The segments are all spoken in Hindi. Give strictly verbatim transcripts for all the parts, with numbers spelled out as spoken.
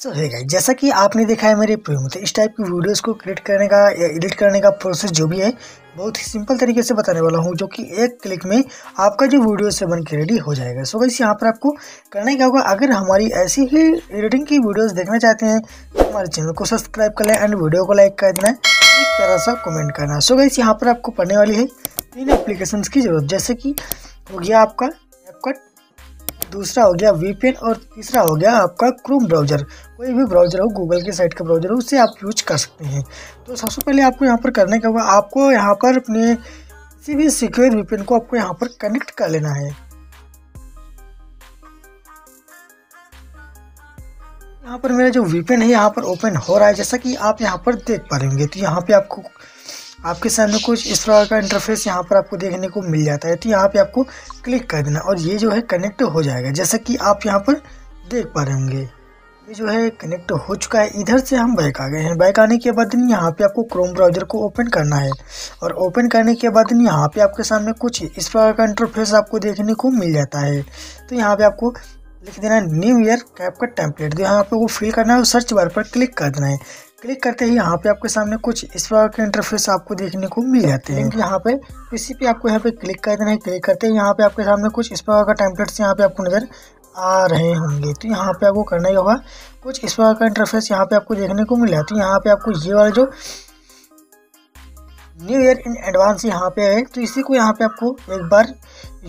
सो है गाइस, जैसा कि आपने देखा है मेरे प्रीव्यू में, तो इस टाइप की वीडियोस को क्रिएट करने का या एडिट करने का प्रोसेस जो भी है बहुत ही सिंपल तरीके से बताने वाला हूं, जो कि एक क्लिक में आपका जो वीडियो से बन के रेडी हो जाएगा। सो गाइस, यहाँ पर आपको करना क्या होगा, अगर हमारी ऐसी ही एडिटिंग की वीडियोज़ देखना चाहते हैं तो हमारे चैनल को सब्सक्राइब कर लें एंड वीडियो को लाइक कर देना, एक तरह सा कमेंट करना। सो गाइस, यहाँ पर आपको पढ़ने वाली है तीन एप्लीकेशंस की जरूरत, जैसे कि हो गया आपका CapCut, दूसरा हो गया वीपीएन और तीसरा हो गया आपका क्रोम ब्राउज़र। कोई भी ब्राउज़र हो, गूगल के साइट का ब्राउज़र हो, उससे आप यूज कर सकते हैं। तो सबसे पहले आपको यहाँ पर करने का होगा, आपको यहाँ पर अपने किसी भी सिक्योर वीपीएन को आपको यहाँ पर कनेक्ट कर लेना है। यहाँ पर मेरा जो वीपीएन है यहाँ पर ओपन हो रहा है, जैसा कि आप यहाँ पर देख पा रहे होंगे। तो यहाँ पर आपको आपके सामने कुछ इस प्रकार का इंटरफेस यहाँ पर आपको देखने को मिल जाता है। तो यहाँ पे आपको क्लिक कर देना और ये जो है कनेक्ट हो जाएगा, जैसा कि आप यहाँ पर देख पा रहे होंगे। ये जो है कनेक्ट हो चुका है। इधर से हम बैक आ गए हैं। बैक आने के बाद यहाँ पे आपको क्रोम ब्राउज़र को ओपन करना है और ओपन करने के बाद यहाँ पे आपके सामने कुछ इस प्रकार का इंटरफेस आपको देखने को मिल जाता है। तो यहाँ पर आपको लिख देना है न्यू ईयर CapCut टेम्पलेट। तो यहाँ पर वो फिल करना है और सर्च बार पर क्लिक कर देना है। क्लिक करते ही यहाँ पे आपके सामने कुछ इस प्रकार के इंटरफेस आपको देखने को मिल जाते हैं। यहाँ पे किसी पे आपको यहाँ पे क्लिक कर देना है। क्लिक करते ही यहाँ पे आपके सामने कुछ इस प्रकार का टेम्पलेट्स यहाँ पे आपको नज़र आ रहे होंगे। तो यहाँ पे आपको करना ही होगा, कुछ इस प्रकार का इंटरफेस यहाँ पे आपको देखने को मिला। तो यहाँ पे आपको ये वाला जो न्यू ईयर इन एडवांस यहाँ पे है, तो इसी को यहाँ पे आपको एक बार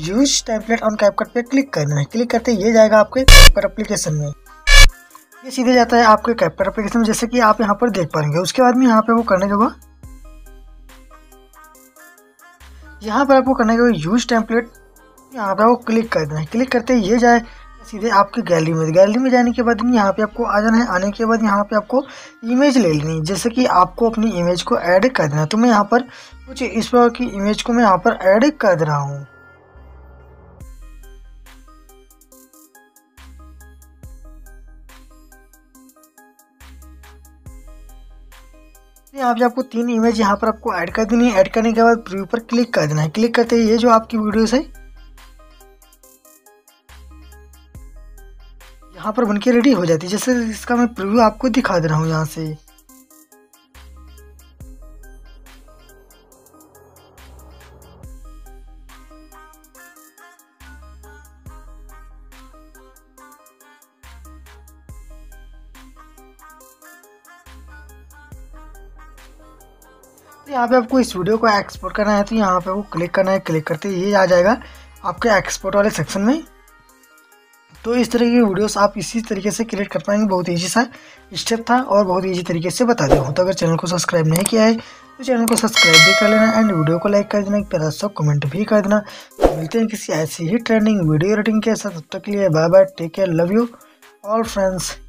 यूज टेम्पलेट ऑन CapCut पे क्लिक करना है। क्लिक करते ही ये जाएगा आपके CapCut एप्लीकेशन में। ये सीधे जाता है आपके CapCut एप्लीकेशन में, जैसे कि आप यहाँ पर देख पाएंगे। उसके बाद में यहाँ पे वो करने के बाद यहाँ पर आपको करने के बाद यूज टेम्पलेट यहाँ पर वो क्लिक कर देना है। क्लिक करते ही ये जाए सीधे आपकी गैलरी में। गैलरी में जाने के बाद यहाँ पे आपको आ जाना है। आने के बाद यहाँ पे आपको इमेज ले लेनी है, जैसे कि आपको अपनी इमेज को ऐड कर देना है। तो मैं यहाँ पर कुछ इस प्रकार की इमेज को मैं यहाँ पर ऐड कर दे रहा हूँ। यहाँ पे आपको तीन इमेज यहाँ पर आपको ऐड कर देनी है। ऐड करने के बाद प्रीव्यू पर क्लिक कर देना है। क्लिक करते ही ये जो आपकी वीडियोस है यहाँ पर बनके रेडी हो जाती है, जैसे इसका मैं प्रीव्यू आपको दिखा दे रहा हूँ यहाँ से। तो यहाँ पे आपको इस वीडियो को एक्सपोर्ट करना है। तो यहाँ पे आपको क्लिक करना है। क्लिक करते ही ये आ जाएगा आपके एक्सपोर्ट वाले सेक्शन में। तो इस तरह की वीडियोस आप इसी तरीके से क्रिएट कर पाएंगे। बहुत ईजी सा स्टेप था और बहुत ईजी तरीके से बता दिया हूँ। तो अगर चैनल को सब्सक्राइब नहीं किया है तो चैनल को सब्सक्राइब भी कर लेना एंड वीडियो को लाइक कर देना, एक प्यारा सा कमेंट भी कर देना। तो मिलते हैं किसी ऐसी ही ट्रेंडिंग वीडियो एडिटिंग के साथ। तब तक के लिए bye bye, take care, love you all friends.